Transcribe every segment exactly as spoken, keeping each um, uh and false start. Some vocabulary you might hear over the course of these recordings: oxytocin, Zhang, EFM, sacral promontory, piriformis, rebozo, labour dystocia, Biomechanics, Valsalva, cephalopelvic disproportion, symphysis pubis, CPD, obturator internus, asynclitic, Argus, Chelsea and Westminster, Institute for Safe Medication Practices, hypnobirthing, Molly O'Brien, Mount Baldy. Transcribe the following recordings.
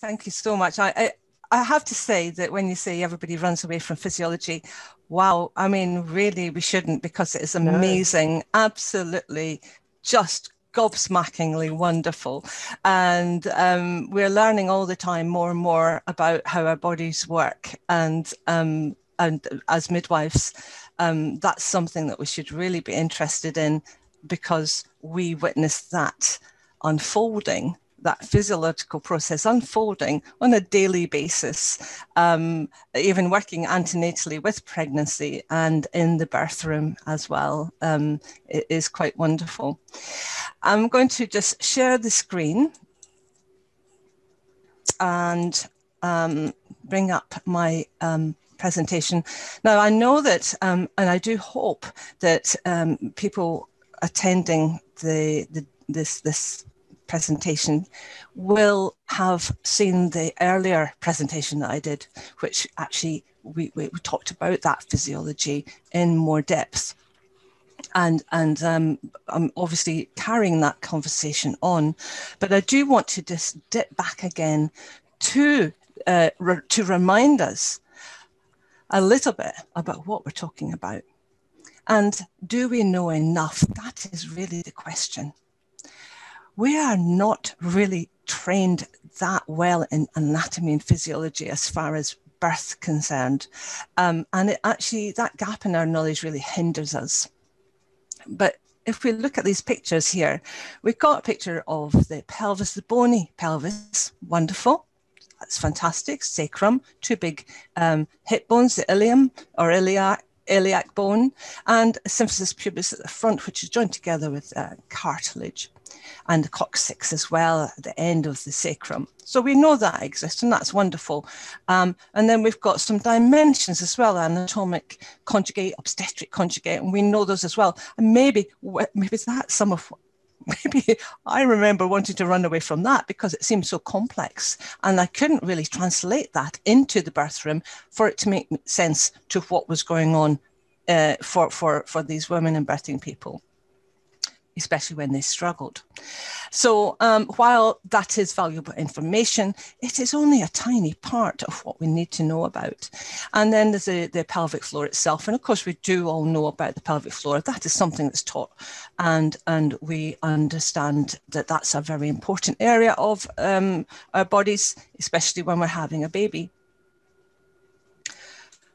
Thank you so much. I, I, I have to say that when you say everybody runs away from physiology, wow, I mean, really, we shouldn't, because it is amazing, no. absolutely just gobsmackingly wonderful. And um, we're learning all the time more and more about how our bodies work. And, um, and as midwives, um, that's something that we should really be interested in, because we witness that unfolding, that physiological process unfolding on a daily basis, um, even working antenatally with pregnancy and in the birth room as well. Um, it is quite wonderful. I'm going to just share the screen and um, bring up my um, presentation. Now, I know that, um, and I do hope that um, people attending the, the this this presentation will have seen the earlier presentation that I did, which actually we, we, we talked about that physiology in more depth. And, and um, I'm obviously carrying that conversation on, but I do want to just dip back again to, uh, re to remind us a little bit about what we're talking about. And do we know enough? That is really the question. We are not really trained that well in anatomy and physiology as far as birth concerned. Um, and it actually, that gap in our knowledge really hinders us. But if we look at these pictures here, we've got a picture of the pelvis, the bony pelvis, wonderful. That's fantastic. Sacrum, two big um, hip bones, the ilium or iliac, iliac bone, and symphysis pubis at the front, which is joined together with uh, cartilage. And the coccyx as well at the end of the sacrum. So we know that exists, and that's wonderful. Um, and then we've got some dimensions as well, anatomic conjugate, obstetric conjugate, and we know those as well. And maybe, maybe that's some of, maybe I remember wanting to run away from that because it seemed so complex, and I couldn't really translate that into the birth room for it to make sense to what was going on uh, for, for, for these women and birthing people, especially when they struggled. So um, while that is valuable information, it is only a tiny part of what we need to know about. And then there's the, the pelvic floor itself. And of course, we do all know about the pelvic floor. That is something that's taught. And, and we understand that that's a very important area of um, our bodies, especially when we're having a baby.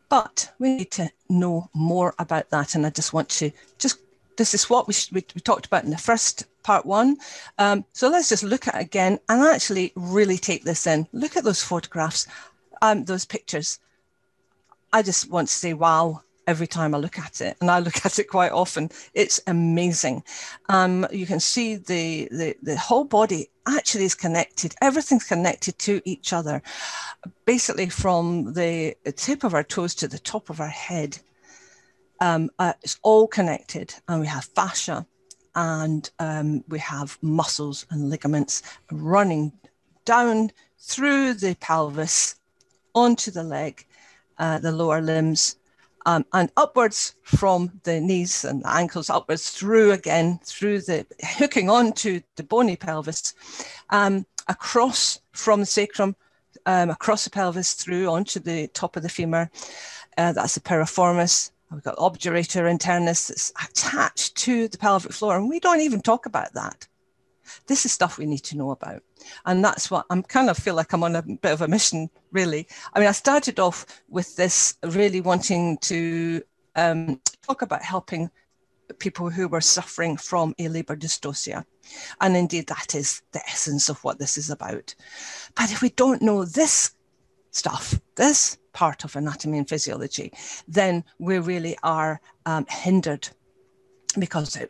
But we need to know more about that. And I just want to just This is what we, we talked about in the first part one. Um, so let's just look at it again and actually really take this in. Look at those photographs, um, those pictures. I just want to say, wow, every time I look at it, and I look at it quite often. It's amazing. Um, you can see the, the, the whole body actually is connected. Everything's connected to each other, basically from the tip of our toes to the top of our head. Um, uh, it's all connected, and we have fascia, and um, we have muscles and ligaments running down through the pelvis, onto the leg, uh, the lower limbs, um, and upwards from the knees and the ankles, upwards through again, through the, hooking onto the bony pelvis, um, across from the sacrum, um, across the pelvis, through onto the top of the femur, uh, that's the piriformis. We've got obturator internus that's attached to the pelvic floor, and we don't even talk about that. This is stuff we need to know about. And that's what I'm kind of feel like I'm on a bit of a mission, really. I mean, I started off with this really wanting to um, talk about helping people who were suffering from a labour dystocia. And indeed, that is the essence of what this is about. But if we don't know this stuff, this part of anatomy and physiology, then we really are um, hindered, because it,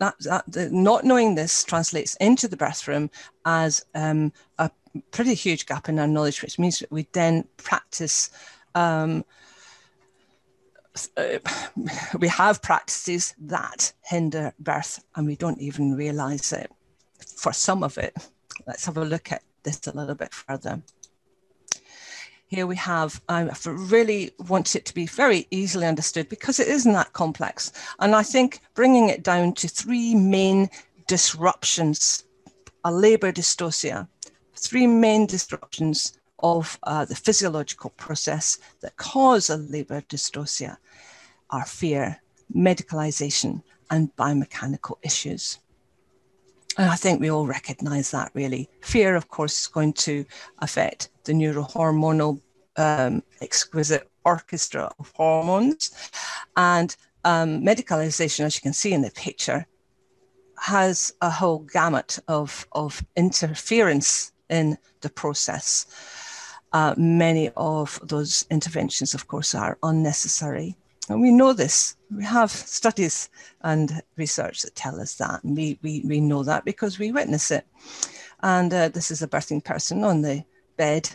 that, that, the, not knowing this translates into the birth room as um, a pretty huge gap in our knowledge, which means that we then practice, um, uh, we have practices that hinder birth, and we don't even realise it for some of it. Let's have a look at this a little bit further. Here we have, I really want it to be very easily understood because it isn't that complex. And I think bringing it down to three main disruptions, a labour dystocia, three main disruptions of uh, the physiological process that cause a labor dystocia are fear, medicalization, and biomechanical issues. And I think we all recognize that, really. Fear, of course, is going to affect the neurohormonal um, exquisite orchestra of hormones. And um, medicalization, as you can see in the picture, has a whole gamut of, of interference in the process. Uh, many of those interventions, of course, are unnecessary. And we know this. We have studies and research that tell us that. And we, we, we know that because we witness it. And uh, this is a birthing person on the bed,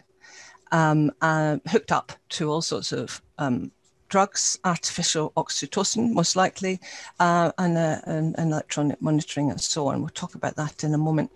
um, uh, hooked up to all sorts of um, drugs, artificial oxytocin, most likely, uh, and, uh, and, and electronic monitoring and so on. We'll talk about that in a moment.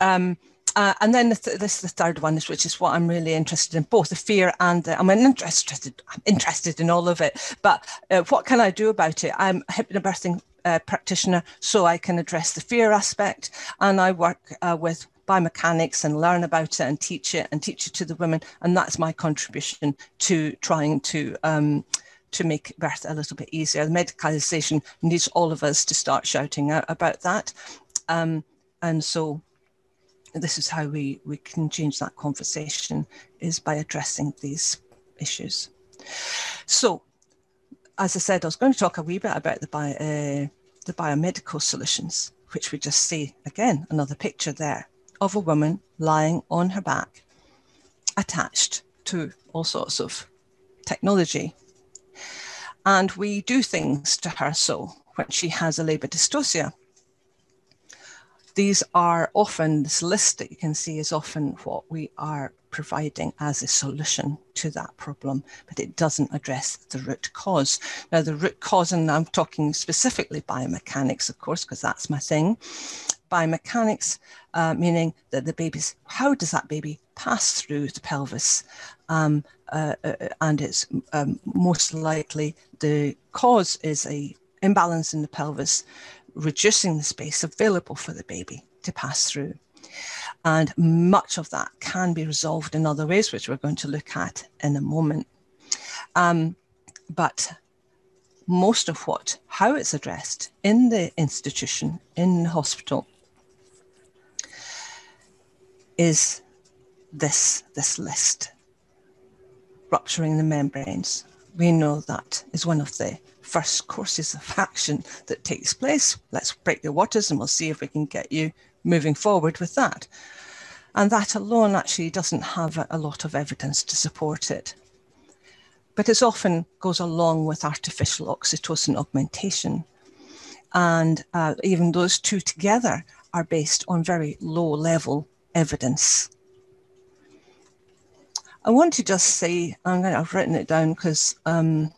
Um, Uh, and then the th this is the third one, which is what I'm really interested in, both the fear and the, I'm interested, I'm interested in all of it, but uh, what can I do about it? I'm a hypnobirthing uh, practitioner, so I can address the fear aspect, and I work uh, with biomechanics and learn about it and teach it and teach it to the women. And that's my contribution to trying to um, to make birth a little bit easier. The medicalization needs all of us to start shouting out about that. Um, and so this is how we, we can change that conversation, is by addressing these issues. So, as I said, I was going to talk a wee bit about the, bio, uh, the biomedical solutions, which we just see, again, another picture there of a woman lying on her back, attached to all sorts of technology. And we do things to her so when she has a labor dystocia. These are often, this list that you can see is often what we are providing as a solution to that problem, but it doesn't address the root cause. Now, the root cause, and I'm talking specifically biomechanics, of course, because that's my thing. Biomechanics, uh, meaning that the baby's, how does that baby pass through the pelvis? Um, uh, uh, and it's um, most likely the cause is an imbalance in the pelvis, reducing the space available for the baby to pass through. And much of that can be resolved in other ways, which we're going to look at in a moment. Um, but most of what, how it's addressed in the institution, in the hospital, is this, this list, rupturing the membranes. We know that is one of the first courses of action that takes place. Let's break the waters and we'll see if we can get you moving forward with that. And that alone actually doesn't have a lot of evidence to support it. But it often goes along with artificial oxytocin augmentation. And uh, even those two together are based on very low level evidence. I want to just say, I'm going to, I've written it down because um,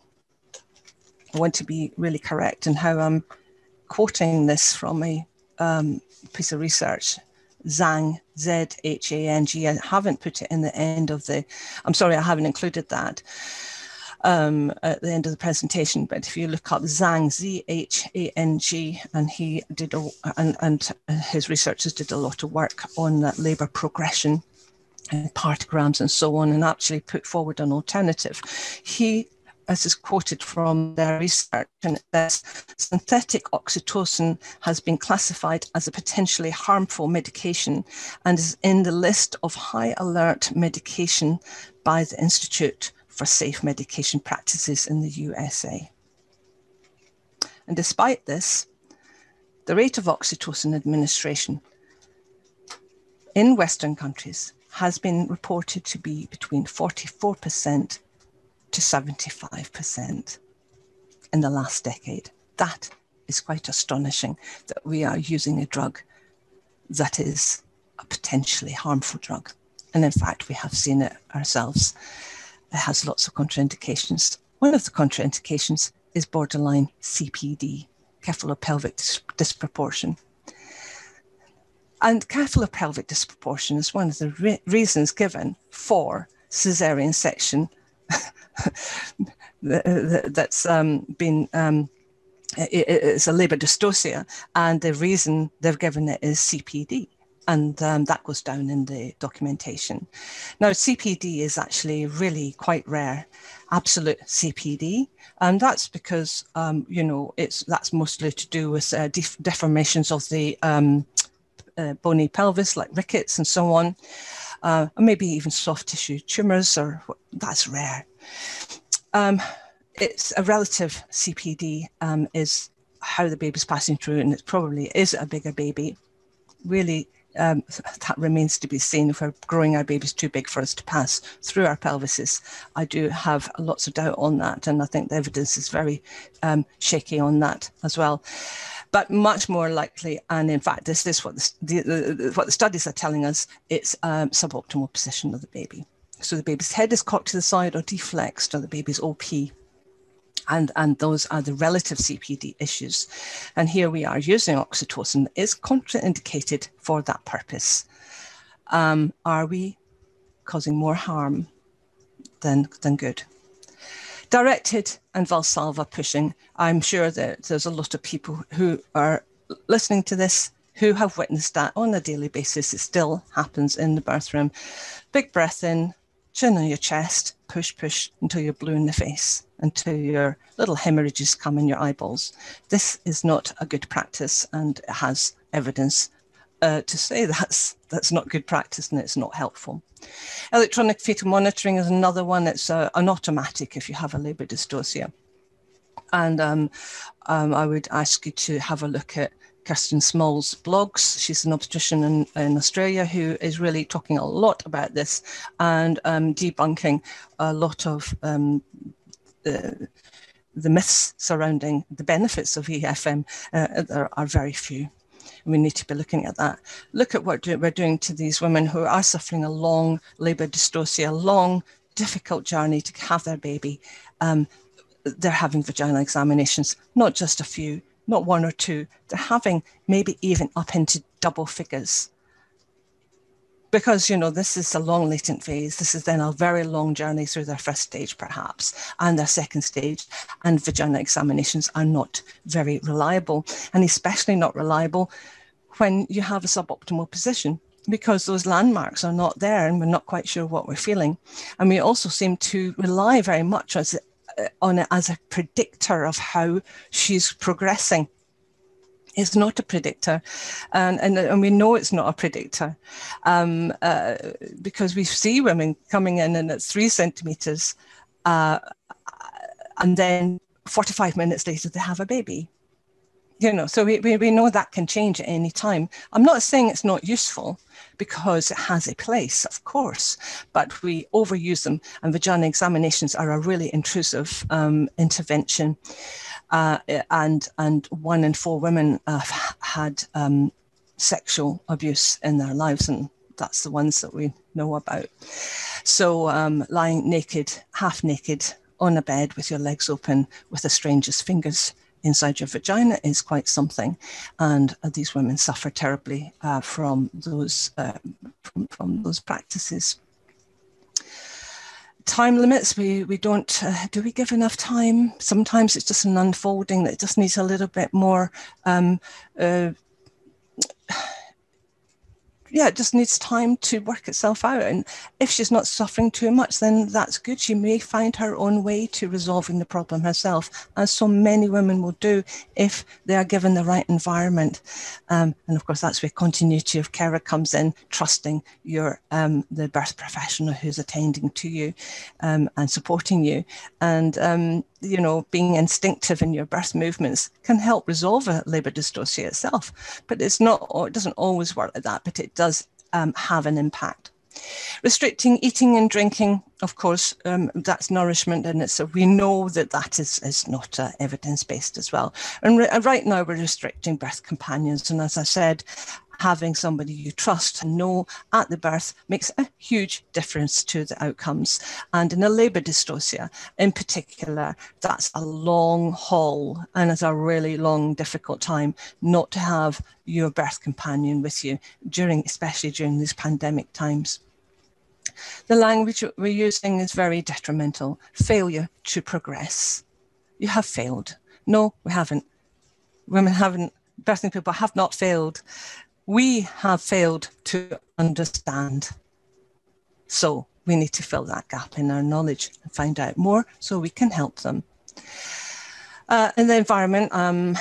I want to be really correct in how I'm quoting this from a um, piece of research, Zhang, Z H A N G. I haven't put it in the end of the, I'm sorry, I haven't included that um, at the end of the presentation, but if you look up Zhang, Z H A N G, and he did, a, and, and his researchers did a lot of work on that labor progression and partigrams and so on, and actually put forward an alternative. He, as is quoted from their research, and it says, synthetic oxytocin has been classified as a potentially harmful medication and is in the list of high alert medication by the Institute for Safe Medication Practices in the U S A. And despite this, the rate of oxytocin administration in Western countries has been reported to be between forty-four percent to seventy-five percent in the last decade. That is quite astonishing, that we are using a drug that is a potentially harmful drug. And in fact, we have seen it ourselves. It has lots of contraindications. One of the contraindications is borderline C P D, cephalopelvic disproportion. And cephalopelvic disproportion is one of the re reasons given for cesarean section that's um, been, um, it, it's a labor dystocia, and the reason they've given it is C P D, and um, that goes down in the documentation. Now, C P D is actually really quite rare, absolute C P D, and that's because, um, you know, it's that's mostly to do with uh, def deformations of the um, uh, bony pelvis, like rickets and so on, uh, or maybe even soft tissue tumours, or that's rare. Um, it's a relative C P D um, is how the baby's passing through, and it probably is a bigger baby. Really, um, that remains to be seen. If we're growing our babies too big for us to pass through our pelvises, I do have lots of doubt on that, and I think the evidence is very um, shaky on that as well. But much more likely, and in fact, this is what the, the, the, what the studies are telling us, it's um, suboptimal position of the baby. So the baby's head is cocked to the side or deflexed, or the baby's O P. And, and those are the relative C P D issues. And here we are using oxytocin that is contraindicated for that purpose. Um, are we causing more harm than, than good? Directed and Valsalva pushing. I'm sure that there's a lot of people who are listening to this who have witnessed that on a daily basis. It still happens in the birth room. Big breath in, chin on your chest, push, push until you're blue in the face, until your little hemorrhages come in your eyeballs. This is not a good practice, and it has evidence uh, to say that's, that's not good practice and it's not helpful. Electronic fetal monitoring is another one. It's uh, an automatic if you have a labour dystocia. And um, um, I would ask you to have a look at Kirsten Small's blogs. She's an obstetrician in, in Australia who is really talking a lot about this and um, debunking a lot of um, the, the myths surrounding the benefits of E F M. Uh, there are very few. We need to be looking at that. Look at what we're doing to these women who are suffering a long labour dystocia, a long, difficult journey to have their baby. Um, they're having vaginal examinations, not just a few, not one or two, they're having maybe even up into double figures. Because, you know, this is a long latent phase. This is then a very long journey through their first stage, perhaps, and their second stage, and vaginal examinations are not very reliable, and especially not reliable when you have a suboptimal position, because those landmarks are not there and we're not quite sure what we're feeling. And we also seem to rely very much as on it as a predictor of how she's progressing. It's not a predictor, and, and, and we know it's not a predictor um, uh, because we see women coming in and it's three centimetres uh, and then forty-five minutes later they have a baby. You know, so we, we, we know that can change at any time. I'm not saying it's not useful, because it has a place, of course, but we overuse them, and vaginal examinations are a really intrusive um, intervention. Uh, and, and one in four women have had um, sexual abuse in their lives, and that's the ones that we know about. So um, lying naked, half naked, on a bed with your legs open with a stranger's fingers inside your vagina is quite something, and uh, these women suffer terribly uh, from those uh, from, from those practices. Time limits, we we don't uh, do we give enough time? Sometimes it's just an unfolding that just needs a little bit more. Um, uh, yeah, it just needs time to work itself out. And if she's not suffering too much, then that's good. She may find her own way to resolving the problem herself, as so many women will do if they are given the right environment. Um, and of course, that's where continuity of care comes in, trusting your um, the birth professional who's attending to you um, and supporting you. And, um, you know, being instinctive in your birth movements can help resolve a labour dystocia itself. But it's not, it doesn't always work like that, but it does. does um, have an impact. Restricting eating and drinking, of course, um, that's nourishment, and it's, we know that that is, is not uh, evidence-based as well. And re right now we're restricting birth companions, and as I said, having somebody you trust and know at the birth makes a huge difference to the outcomes. And in a labour dystocia in particular, that's a long haul, and it's a really long, difficult time not to have your birth companion with you, during, especially during these pandemic times. The language we're using is very detrimental. Failure to progress. You have failed. No, we haven't. Women haven't. Birthing people have not failed. we have failed to understand. So we need to fill that gap in our knowledge and find out more so we can help them. Uh, in the environment, um,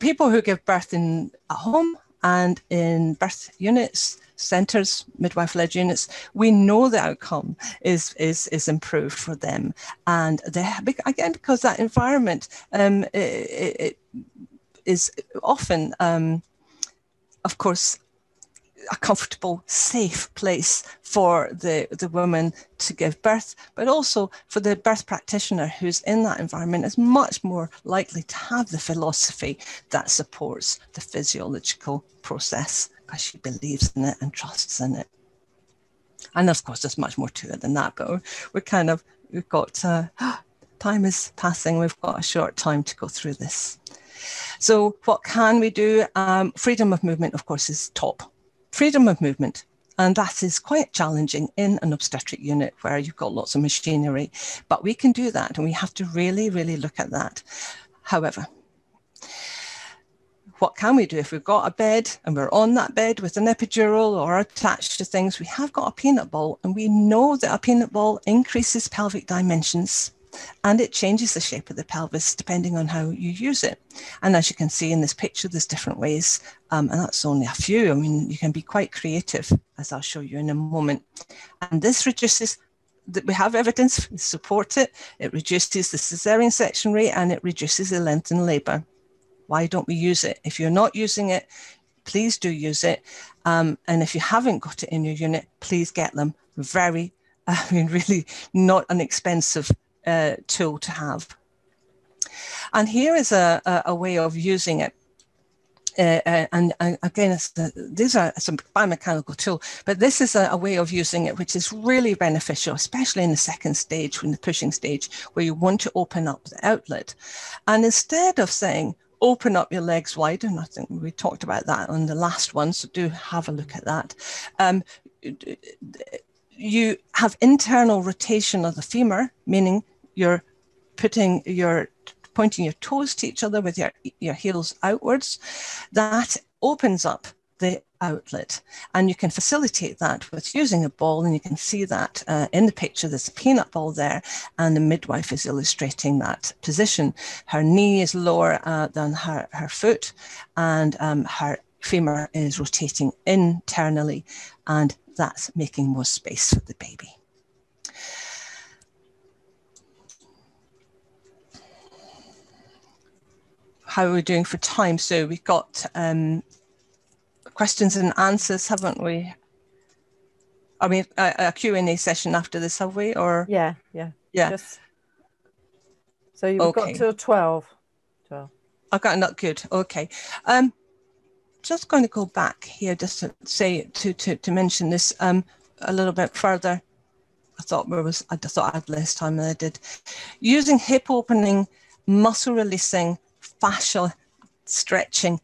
people who give birth in at home and in birth units, centres, midwife-led units, we know the outcome is, is, is improved for them. And they, again, because that environment um, it, it is often, um, of course, a comfortable, safe place for the, the woman to give birth, but also for the birth practitioner who's in that environment is much more likely to have the philosophy that supports the physiological process because she believes in it and trusts in it. And of course, there's much more to it than that, but we're, we're kind of, we've got, uh, time is passing, we've got a short time to go through this. So what can we do? Um, freedom of movement, of course, is top. Freedom of movement, and that is quite challenging in an obstetric unit where you've got lots of machinery, but we can do that and we have to really, really look at that. However, what can we do if we've got a bed and we're on that bed with an epidural or attached to things? We have got a peanut ball and we know that a peanut ball increases pelvic dimensions and it changes the shape of the pelvis depending on how you use it. And as you can see in this picture, there's different ways, um, and that's only a few. I mean, you can be quite creative, as I'll show you in a moment. And this reduces, that we have evidence, we support it, it reduces the cesarean section rate and it reduces the length in labour. Why don't we use it? If you're not using it, please do use it. Um, and if you haven't got it in your unit, please get them. Very, I mean, really not an expensive Uh, tool to have. And here is a, a, a way of using it. Uh, uh, and uh, again, it's the, these are some biomechanical tool, but this is a, a way of using it, which is really beneficial, especially in the second stage, when the pushing stage, where you want to open up the outlet. And instead of saying, open up your legs wider, and I think we talked about that on the last one, so do have a look at that. Um, you have internal rotation of the femur, meaning you're putting your pointing your toes to each other with your, your heels outwards. That opens up the outlet, and you can facilitate that with using a ball, and you can see that uh, in the picture there's a peanut ball there, and the midwife is illustrating that position. Her knee is lower uh, than her, her foot, and um, her femur is rotating internally, and that's making more space for the baby. How are we doing for time? So we've got um, questions and answers, haven't we? I mean, a, a Q and A session after this, have we? Or yeah, yeah, yeah. Just, so you've okay. got till twelve. twelve. I've got not good. Okay. Um, just going to go back here just to say to to, to mention this um, a little bit further. I thought there was I thought I had less time than I did. Using hip opening, muscle releasing, fascial stretching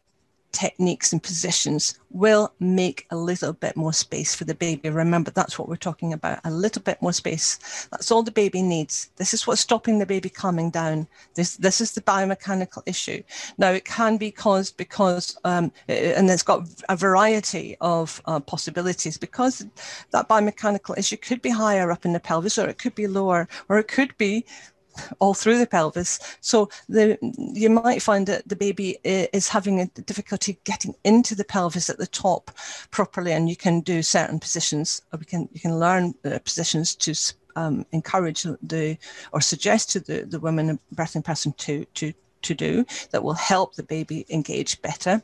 techniques and positions will make a little bit more space for the baby. Remember, that's what we're talking about, a little bit more space. That's all the baby needs. This is what's stopping the baby coming down. This this is the biomechanical issue. Now, it can be caused because, um, and it's got a variety of uh, possibilities, because that biomechanical issue could be higher up in the pelvis, or it could be lower, or it could be all through the pelvis. So the, you might find that the baby is having a difficulty getting into the pelvis at the top properly, and you can do certain positions, or we can you can learn uh, positions to um, encourage the or suggest to the, the woman and birthing person to, to, to do that will help the baby engage better.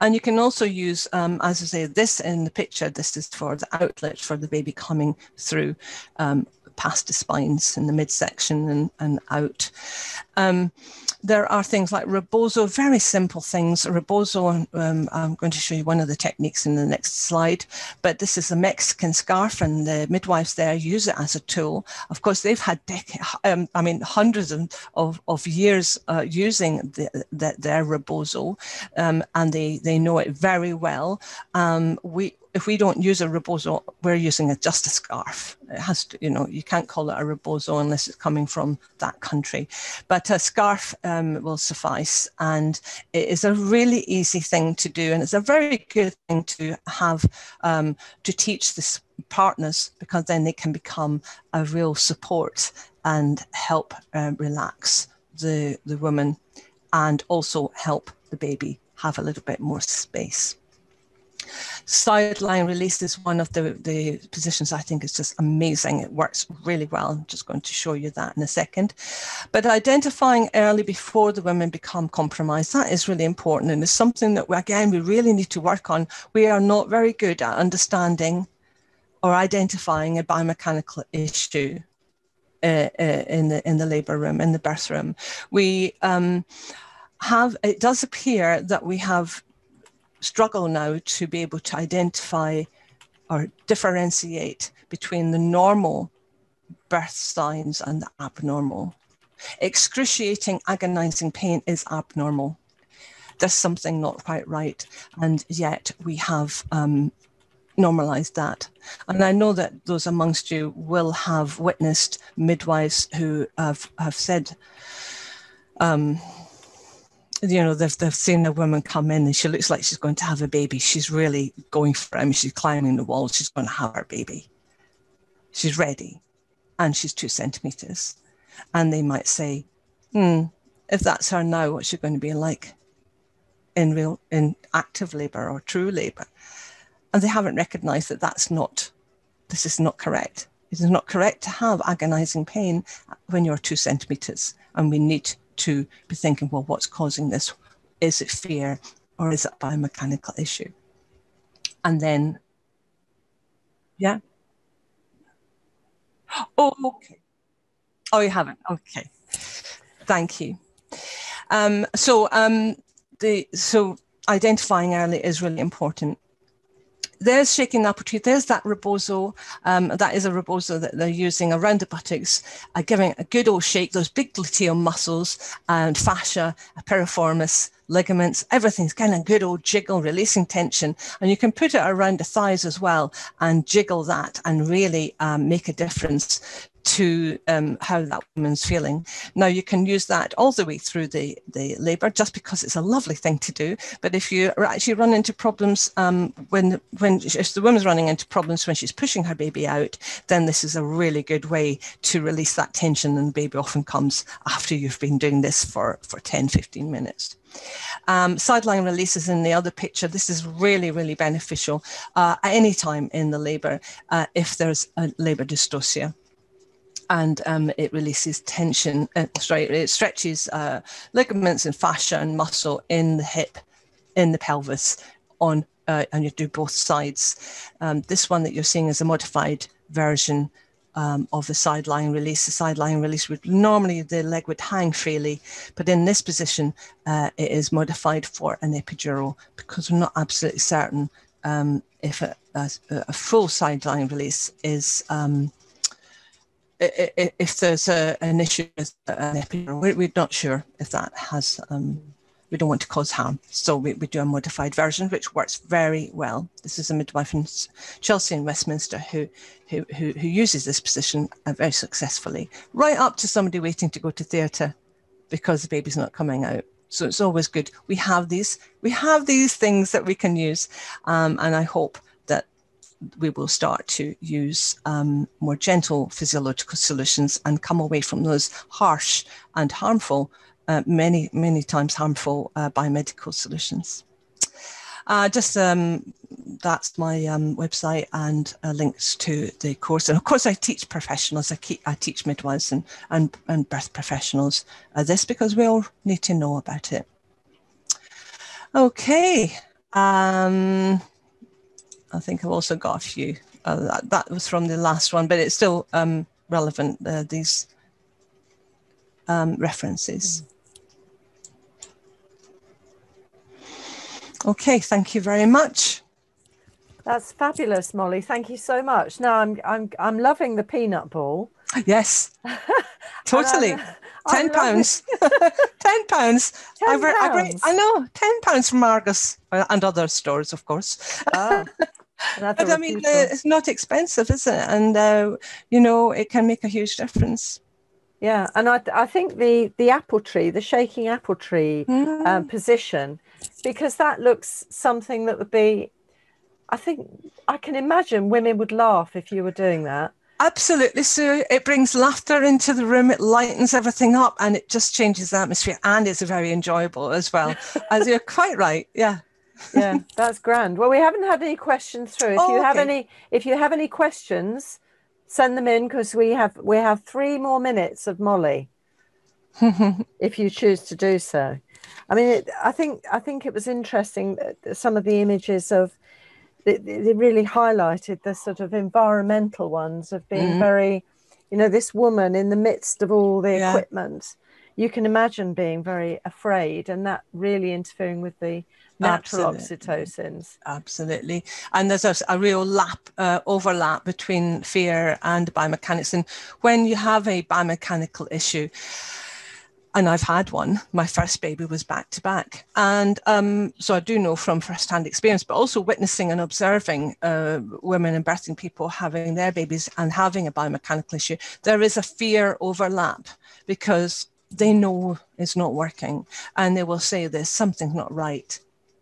And you can also use, um, as I say, this in the picture, this is for the outlet for the baby coming through um, past the spines in the midsection and, and out. Um, there are things like rebozo, very simple things. Rebozo, um, I'm going to show you one of the techniques in the next slide, but this is a Mexican scarf, and the midwives there use it as a tool. Of course, they've had um, I mean, hundreds of, of years uh, using the, the, their rebozo, um, and they, they know it very well. Um, we if we don't use a ribosome, we're using a, just a scarf. It has to, you know, you can't call it a ribosome unless it's coming from that country. But a scarf um, will suffice, and it is a really easy thing to do, and it's a very good thing to have um, to teach the partners, because then they can become a real support and help uh, relax the the woman, and also help the baby have a little bit more space. Sideline release is one of the, the positions I think is just amazing. It works really well. I'm just going to show you that in a second. But identifying early before the women become compromised, that is really important. And it's something that, we, again, we really need to work on. We are not very good at understanding or identifying a biomechanical issue uh, uh, in the, in the labour room, in the birth room. We um, have, it does appear that we have struggle now to be able to identify or differentiate between the normal birth signs and the abnormal. Excruciating, agonizing pain is abnormal. There's something not quite right, and yet we have um, normalized that. And I know that those amongst you will have witnessed midwives who have, have said, um, you know, they've, they've seen a woman come in and she looks like she's going to have a baby. She's really going for him. She's climbing the wall. She's going to have her baby. She's ready. And she's two centimetres. And they might say, hmm, if that's her now, what's she going to be like in real, in active labour or true labour? And they haven't recognised that that's not, this is not correct. It is not correct to have agonising pain when you're two centimetres. And we need to be thinking, well, what's causing this? Is it fear, or is it a biomechanical issue? And then, yeah. Oh, okay. Oh, you haven't. Okay. Thank you. Um, so, um, the so identifying early is really important. There's shaking appuntine. There's that rebozo. Um, that is a rebozo that they're using around the buttocks, uh, giving a good old shake. Those big gluteal muscles and fascia, piriformis, ligaments, everything's kind of good old jiggle, releasing tension. And you can put it around the thighs as well and jiggle that, and really um, make a difference to um, how that woman's feeling. Now, you can use that all the way through the, the labour, just because it's a lovely thing to do. But if you actually run into problems, um, when, when if the woman's running into problems when she's pushing her baby out, then this is a really good way to release that tension, and the baby often comes after you've been doing this for, for ten, fifteen minutes. Um, sideline release is in the other picture. This is really, really beneficial uh, at any time in the labour uh, if there's a labour dystocia. And um, it releases tension, uh, sorry, it stretches uh, ligaments and fascia and muscle in the hip, in the pelvis, on, uh, and you do both sides. Um, this one that you're seeing is a modified version um, of the sideline release. The sideline release would normally, the leg would hang freely, but in this position, uh, it is modified for an epidural, because we're not absolutely certain um, if a, a, a full sideline release is... Um, if there's a, an issue with an epidural, we're not sure if that has, um, we don't want to cause harm. So we, we do a modified version, which works very well. This is a midwife in Chelsea and Westminster who, who, who, who uses this position very successfully, right up to somebody waiting to go to theatre because the baby's not coming out. So it's always good. We have these, we have these things that we can use. Um, and I hope we will start to use um, more gentle physiological solutions and come away from those harsh and harmful, uh, many, many times harmful uh, biomedical solutions. Uh, just um, that's my um, website and uh, links to the course. And of course, I teach professionals. I, keep, I teach midwives and, and, and birth professionals uh, this, because we all need to know about it. Okay. Um, I think I've also got a few. Uh, that, that was from the last one, but it's still um, relevant, uh, these um, references. Mm. Okay, thank you very much. That's fabulous, Molly. Thank you so much. Now, I'm, I'm, I'm loving the peanut ball. Yes, totally. I, I, ten, pounds. ten pounds. Ten I, pounds. I, I know, ten pounds from Argus and other stores, of course. Oh. But I mean, uh, it's not expensive, is it? And, uh, you know, it can make a huge difference. Yeah. And I, I think the, the apple tree, the shaking apple tree mm. um, position, because that looks something that would be, I think I can imagine women would laugh if you were doing that. Absolutely, Sue. It brings laughter into the room, it lightens everything up, and it just changes the atmosphere, and it's very enjoyable as well. As you're quite right, yeah. Yeah, that's grand. Well, we haven't had any questions through. If oh, you have okay. any if you have any questions, send them in, because we have we have three more minutes of Molly if you choose to do so. I mean, it, I think I think it was interesting that some of the images of They really highlighted the sort of environmental ones of being mm-hmm. very, you know, this woman in the midst of all the yeah. equipment, you can imagine being very afraid, and that really interfering with the natural Absolutely. Oxytocins. Absolutely. And there's a, a real lap, uh, overlap between fear and biomechanics. And when you have a biomechanical issue, and I've had one, my first baby was back to back. And um, so I do know from first-hand experience, but also witnessing and observing uh, women and birthing people having their babies and having a biomechanical issue, there is a fear overlap, because they know it's not working. And they will say there's something's not right.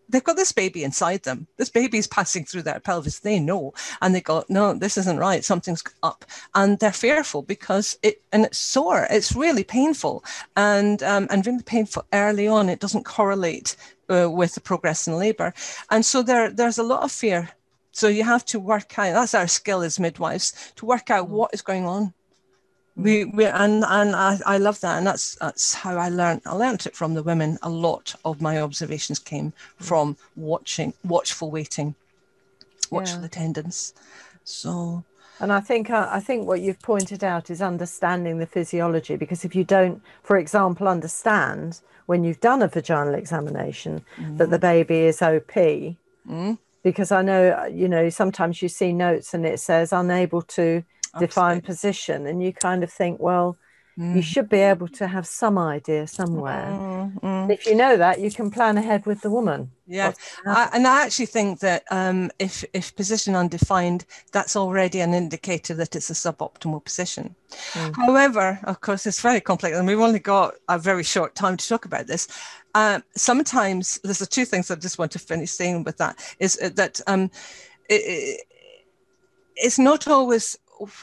They've got this baby inside them. This baby is passing through their pelvis. They know. And they go, no, this isn't right. Something's up. And they're fearful because it, and it's sore. It's really painful. And, um, and really painful early on. It doesn't correlate uh, with the progress in labour. And so there, there's a lot of fear. So you have to work out, that's our skill as midwives, to work out what is going on. We, we and and I, I love that, and that's that's how I learned. I learned it from the women. A lot of my observations came from watching, watchful waiting, watchful yeah. attendance. So, and I think I, I think what you've pointed out is understanding the physiology, because if you don't, for example, understand when you've done a vaginal examination mm. that the baby is O P, mm. because I know you know sometimes you see notes and it says unable to. Defined Absolutely. Position, and you kind of think, well, mm. you should be able to have some idea somewhere. Mm, mm. If you know that, you can plan ahead with the woman. Yeah, I, and I actually think that um, if if position undefined, that's already an indicator that it's a suboptimal position. Mm. However, of course, it's very complex, and we've only got a very short time to talk about this. Uh, sometimes there's the two things I just want to finish saying with that is that um, it, it, it's not always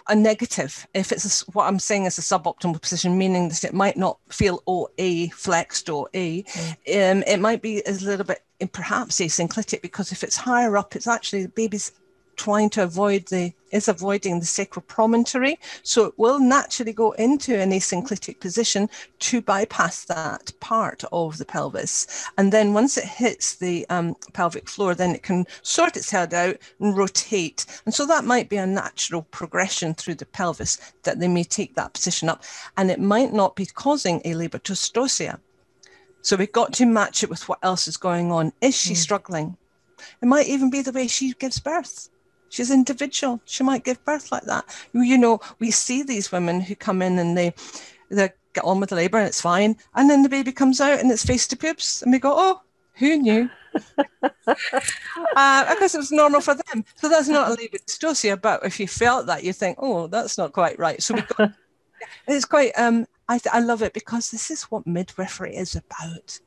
a negative if it's a, what I'm saying is a suboptimal position, meaning that it might not feel O A flexed or A. Mm. Um, it might be a little bit perhaps asynclitic, because if it's higher up, it's actually the baby's trying to avoid the is avoiding the sacral promontory, so it will naturally go into an asynclitic position to bypass that part of the pelvis, and then once it hits the um, pelvic floor, then it can sort its head out and rotate, and so that might be a natural progression through the pelvis that they may take that position up, and it might not be causing a labor dystocia. So we've got to match it with what else is going on. Is she mm. struggling? It might even be the way she gives birth. She's individual. She might give birth like that. You know, we see these women who come in and they they get on with the labour and it's fine. And then the baby comes out and it's face to pubes. And we go, oh, who knew? uh, because it was normal for them. So that's not a labour dystocia. But if you felt that, you think, oh, that's not quite right. So we got, it's quite, um, I, th I love it, because this is what midwifery is about.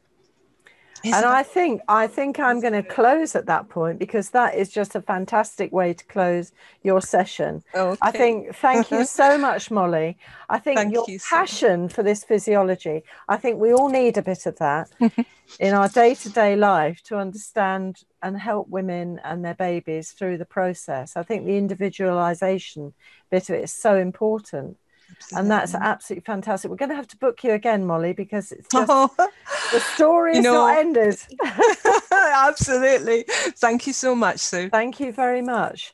Isn't and I think I think I'm going to close at that point, because that is just a fantastic way to close your session. Okay. I think thank you so much, Molly. I think thank your you passion so. For this physiology, I think we all need a bit of that in our day-to-day life to understand and help women and their babies through the process. I think the individualization bit of it is so important. Absolutely. And that's absolutely fantastic. We're going to have to book you again, Molly, because it's just, oh, the story's you know, not ended. Absolutely. Thank you so much, Sue. Thank you very much.